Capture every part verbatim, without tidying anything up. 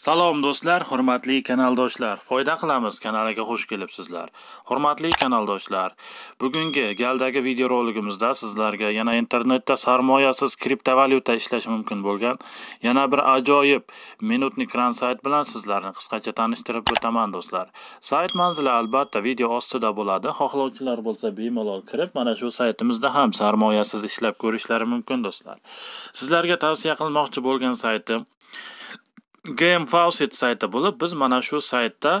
Salom do'stlar, hurmatli kanaldoshlar. Foyda qilamiz kanaliga xush kelibsizlar. Hurmatli kanaldoshlar, bugungi galdagi video roligimizda sizlarga yana internetda sarmoyasiz kriptovalyuta ishlash mumkin bo'lgan yana bir ajoyib minutlik kran sayt bilan sizlarni qisqacha tanishtirib o'taman do'stlar. Sayt manzili albatta video ostida bo'ladi. Xohlovchilar bo'lsa bemalol kirib mana shu saytimizda ham sarmoyasiz ishlab ko'rishlari mumkin do'stlar. Sizlarga tavsiya qilmoqchi bo'lgan saytim GameFaucet sayti bo'lib, biz mana shu saytda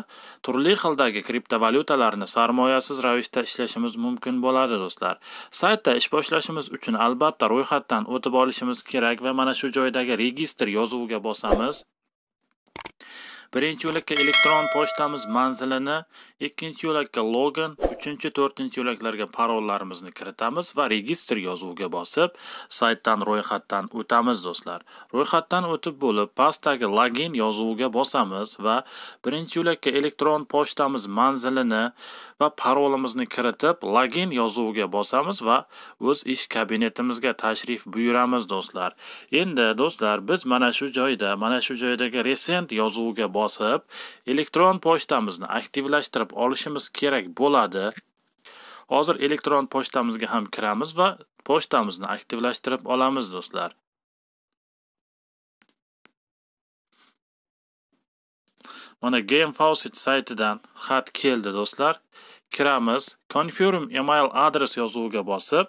turli xildagi kriptovalyutalarni sarmoyasiz ravishda ishlashimiz mumkin bo'ladi do'stlar. Saytda ish boshlashimiz uchun albatta ro'yxatdan o'tib olishimiz kerak va mana shu joydagi registr yozuviga bosamiz. Birinchi yo'lakka elektron pochtamiz manzilini, ikkinchi yo'lakka login, uchinchi, to'rtinchi yo'laklarga parollarimizni kiritamiz va registr yozuviga bosib, saytdan ro'yxatdan o'tamiz do'stlar. Ro'yxatdan o'tib bo'lib, pastdagi login yozuviga bosamiz va birinchi yo'lakka elektron pochtamiz manzilini va parolimizni kiritib, login yozuviga bosamiz va o'z ish kabinetimizga tashrif buyuramiz do'stlar. Endi do'stlar, biz mana shu joyda, mana shu joydagi recent yozuviga bosib, elektron pochtamizni aktivlashtirib olishimiz kerak bo'ladi. Hozir elektron pochtamizga ham kiramiz va pochtamizni aktivlashtirib olamiz do'stlar. Mana GameFaucet saytidan xat keldi do'stlar. Kiramiz, confirm email adres yozuviga bosib,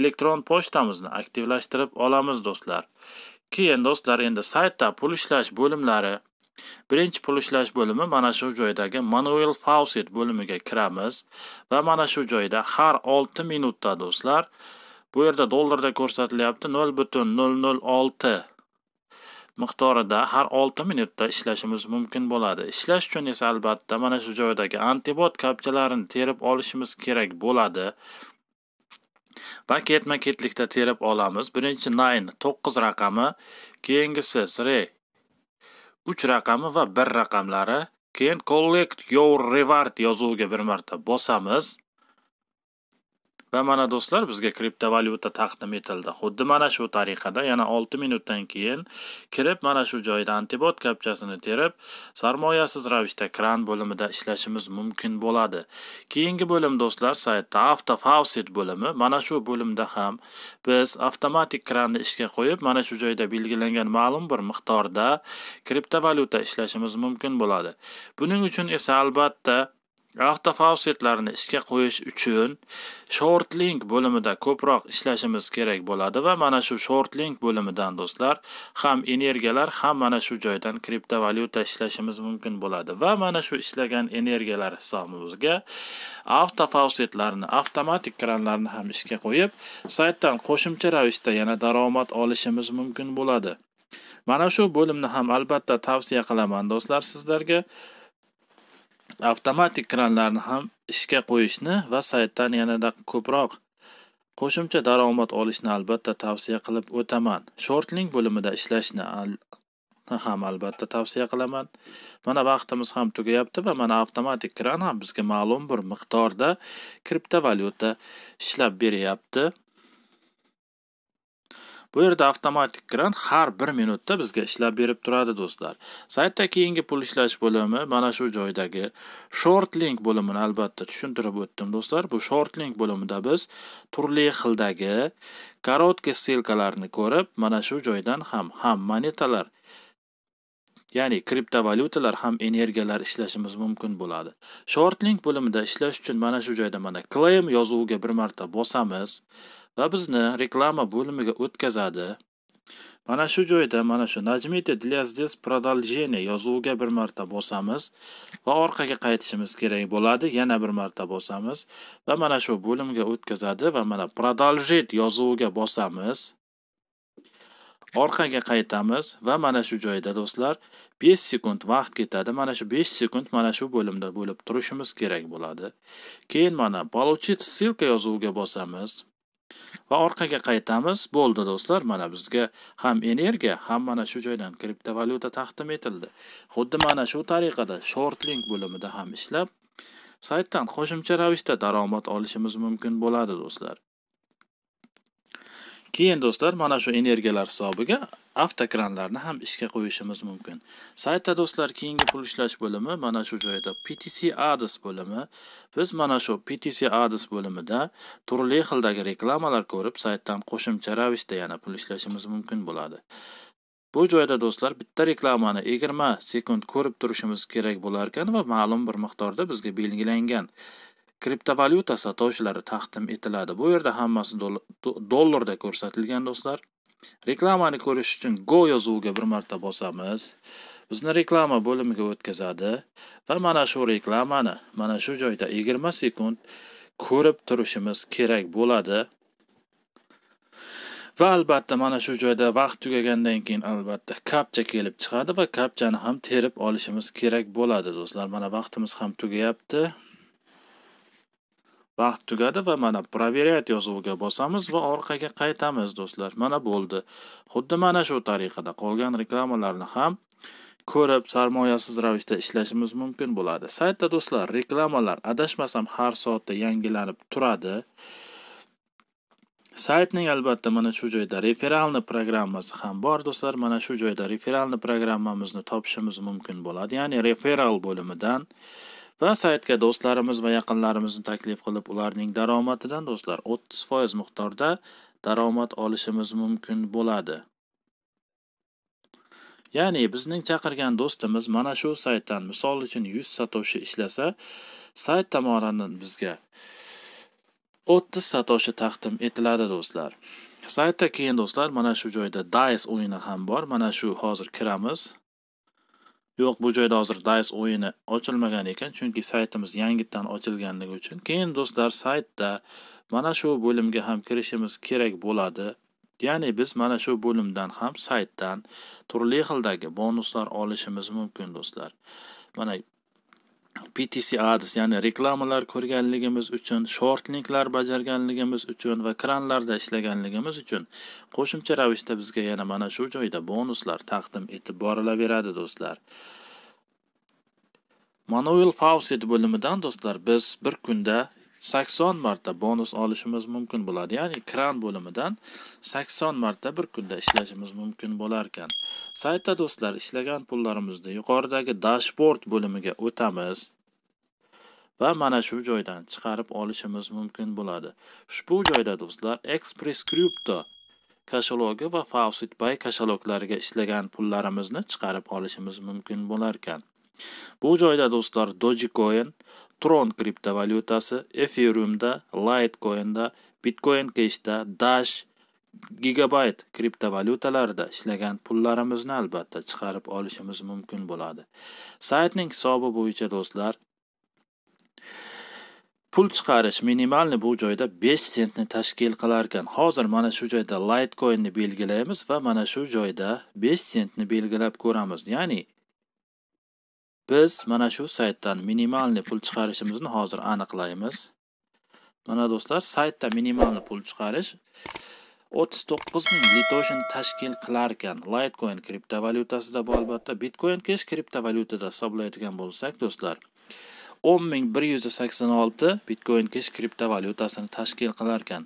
elektron pochtamizni aktivlashtirib olamiz do'stlar. Keyin do'stlar, endi saytda pul ishlash bo'limlari, birinchi pul ishlash bo'limi mana shu joydagi Manuel faucet bo'limiga kiramiz va mana shu joyda har olti minutda do'stlar, bu yerda dollarda ko'rsatilyapti nol butun nol nol olti miqdorida har olti minutda ishlashimiz mumkin bo'ladi. Ishlash uchun esa albatta mana shu joydagi antibot kapchalarini terib olishimiz kerak bo'ladi va ketma-ketlikda terib olamiz. Birinchi nine to'qqiz raqami, keyingisi three uch raqami va bir raqamlari, keyin Collect Your Reward yozuviga bir marta bosamiz. Va mana do'stlar, bizga kriptovalyuta taqdim etildi. Xuddi mana shu tariqada yana olti minutdan keyin kirib mana shu joyda antibot kapchasini terib, sarmoyasiz ravishda kran bo'limida ishlashimiz mumkin bo'ladi. Keyingi bo'lim do'stlar, saytda avto faucet bo'limi. Mana shu bo'limda ham biz avtomatik kranni ishga qo'yib, mana shu joyda belgilangan ma'lum bir miqdorda kriptovalyuta ishlashimiz mumkin bo'ladi. Buning uchun esa albatta avto faucetlarni ishga qo'yish uchun short link bo'limida ko'proq ishlashimiz kerak bo'ladi va mana shu short link bo'limidan do'stlar ham energiyalar ham mana shu joydan kriptovalyuta ishlashimiz mumkin bo'ladi va mana shu ishlagan energiyalar hisobimizga avto faucetlarni, avtomatik kranlarni ham ishga qo'yib, saytdan qo'shimcha ravishda yana daromad olishimiz mumkin bo'ladi. Mana shu bo'limni ham albatta tavsiya qilaman do'stlar sizlarga. Avtomatik kranlarni ham ishga qo'yishni va saytdan yanada ko'proq qo'shimcha daromad olishni albatta tavsiya qilib o'taman. Short link bo'limida ishlashni al ham albatta tavsiya qilaman. Mana vaqtimiz ham tugayapti va mana avtomatik kran ham bizga ma'lum bir miqdorda kriptovalyuta ishlab beryapti. Bu yerda avtomatik kran har bir minutda bizga ishlab berib turadi do'stlar. Saytda keyingi pul ishlash bo'limi mana shu joydagi short link bo'limini albatta tushuntirib o'tdim do'stlar. Bu short link bo'limida biz turli xildagi korotki ssilkalarni ko'rib, mana shu joydan ham ham monetalar, ya'ni kriptovalyutalar ham energiyalar ishlashimiz mumkin bo'ladi. Short link bo'limida ishlash uchun mana shu joyda mana claim yozuviga bir marta bosamiz va bizni reklama bo'limiga o'tkazadi. Mana shu joyda mana shu Najmite для здесь продолжение yozuviga bir marta bosamiz va orqaga qaytishimiz kerak bo'ladi. Yana bir marta bosamiz va mana shu bo'limga o'tkazadi va mana продолжить yozuviga bosamiz. Orqaga qaytamiz va mana shu joyda do'stlar besh sekund vaqt ketadi. Mana shu besh sekund mana shu bo'limda bo'lib turishimiz kerak bo'ladi. Keyin mana получить ссылка yozuviga bosamiz va orqaga qaytamiz. Bo'ldi do'stlar, mana bizga ham energiya ham mana shu joydan kriptovalyuta taqdim etildi. Xuddi mana shu tariqada short link bo'limida ham ishlab, saytdan qo'shimcha ravishda daromad olishimiz mumkin bo'ladi do'stlar. Keyin do'stlar, mana shu energiyalar hisobiga avtokranlarni ham ishga qo'yishimiz mumkin. Saytda do'stlar keyingi pul ishlash bo'limi mana shu joyda P T C Ads bo'limi. Biz mana shu P T C Ads bo'limida turli xildagi reklamalar ko'rib, saytdan qo'shimcha ravishda yana pul ishlashimiz mumkin bo'ladi. Bu joyda do'stlar bitta reklamani yigirma sekund ko'rib turishimiz kerak bo'lar ekan va ma'lum bir miqdorda bizga belgilangan kriptovalyuta sotuvchilari taqdim etiladi. Bu yerda hammasi doll dollarda ko'rsatilgan do'stlar. Reklamani ko'rish uchun go yozuviga bir marta bosamiz. Bizni reklama bo'limiga o'tkazadi va mana shu reklamani mana shu joyda yigirma sekund ko'rib turishimiz kerak bo'ladi. Va albatta mana shu joyda vaqt tugagandan keyin albatta kapcha kelib chiqadi va kapchani ham terib olishimiz kerak bo'ladi do'stlar. Mana vaqtimiz ham tugayapti. Vaqt tugadi va mana proveriyat yozuviga bosamiz va orqaga qaytamiz do'stlar. Mana bo'ldi. Xuddi mana shu tariqada qolgan reklamalarni ham ko'rib, sarmoyasiz ravishda ishlashimiz mumkin bo'ladi. Saytda do'stlar reklamalar adashmasam har soatda yangilanib turadi. Saytning albatta mana shu joyda referralni programmasi ham bor do'stlar. Mana shu joyda referralni programmamizni topishimiz mumkin bo'ladi. Ya'ni referral bo'limidan va saytga do'stlarimiz va yaqinlarimizni taklif qilib, ularning daromadidan do'stlar o'ttiz foiz miqdorda daromad olishimiz mumkin bo'ladi. Ya'ni bizning chaqirgan do'stimiz mana shu saytdan misol uchun yuz satoshi ishlasa, sayt tomonidan bizga o'ttiz satoshi taqdim etiladi do'stlar. Saytda keyin do'stlar mana shu joyda Dash o'yini ham bor. Mana shu hozir kiramiz. Yo'q, bu joyda hozir Dash o'yini ochilmagan ekan, chunki saytimiz yangidan ochilganligi uchun. Keyin do'stlar saytda mana shu bo'limga ham kirishimiz kerak bo'ladi. Ya'ni biz mana shu bo'limdan ham saytdan turli xildagi bonuslar olishimiz mumkin do'stlar. Mana P T C Ads, ya'ni reklamalar ko'rganligimiz uchun, short linklar bajarganligimiz uchun va ekranlarda ishlaganligimiz uchun qo'shimcha ravishda bizga yana mana shu joyda bonuslar taqdim etib borilaveradi do'stlar. Manuel faucet bo'limidan do'stlar biz bir kunda sakson marta bonus olishimiz mumkin bo'ladi. Ya'ni ekran bo'limidan sakson marta bir kunda ishlashimiz mumkin bo'lar ekan. Saytda do'stlar ishlagan pullarimizni yuqoridagi dashboard bo'limiga o'tamiz va mana shu joydan chiqarib olishimiz mumkin bo'ladi. Ushbu joyda do'stlar Express Crypto kashalogi va Faucetpay kashaloglariga ishlagan pullarimizni chiqarib olishimiz mumkin bo'lar ekan. Bu joyda do'stlar Dogecoin, Tron kriptovalyutasi, Ethereumda, Litecoinda, Bitcoin Cashda, Dash, gigabayt kriptovalyutalarda ishlagan pullarimizni albatta chiqarib olishimiz mumkin bo'ladi. Saytning hisobi bo'yicha do'stlar pul chiqarish minimalni bu joyda besh sentni tashkil qilar ekan. Hozir mana shu joyda Litecoin'ni belgilaymiz va mana shu joyda besh sentni belgilab ko'ramiz. Ya'ni biz mana shu saytdan minimalni pul chiqarishimizni hozir aniqlaymiz. Mana do'stlar saytda minimalni pul chiqarish o'ttiz to'qqiz ming litoshni tashkil qilar ekan. Litecoin kriptovalyutasida bu albatta, Bitcoin Cash kriptovalyutada hisoblaydigan bo'lsak do'stlar o'n ming bir yuz sakson olti Bitcoin Cash kriptovalyutasini tashkil qilar ekan.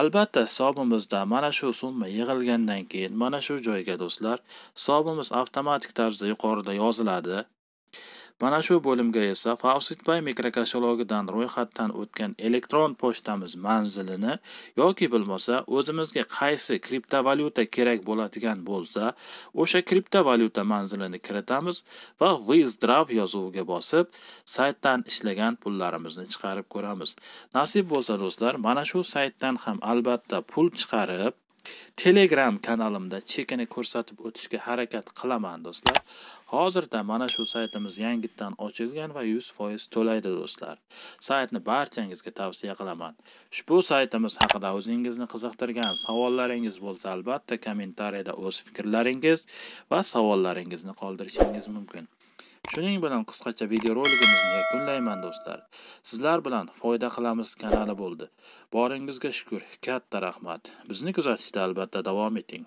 Albatta hisobimizda mana shu summa yig'ilgandan keyin mana shu joyga do'stlar hisobimiz avtomatik tarzda yuqorida yoziladi. Mana shu bo'limga esa Faucetpay mikrokashalogidan ro'yxatdan o'tgan elektron pochtamiz manzilini yoki bilmasa o'zimizga qaysi kriptovalyuta kerak bo'ladigan bo'lsa, o'sha kriptovalyuta manzilini kiritamiz va withdraw yozuviga bosib, saytdan ishlagan pullarimizni chiqarib ko'ramiz. Nasib bo'lsa do'stlar, mana shu saytdan ham albatta pul chiqarib, Telegram kanalimda chekini ko'rsatib o'tishga harakat qilaman do'stlar. Hozirda mana shu saytimiz yangidan ochilgan va yuz foiz to'laydi do'stlar. Saytni barchangizga tavsiya qilaman. Ushbu saytimiz haqida o'zingizni qiziqtirgan savollaringiz bo'lsa, albatta kommentariyada o'z fikrlaringiz va savollaringizni qoldirishingiz mumkin. Shuning bilan qisqacha video roligimizni yakunlayman do'stlar. Sizlar bilan foyda qilamiz kanali bo'ldi. Boringizga shukr, katta rahmat. Bizni kuzatishda albatta davom eting.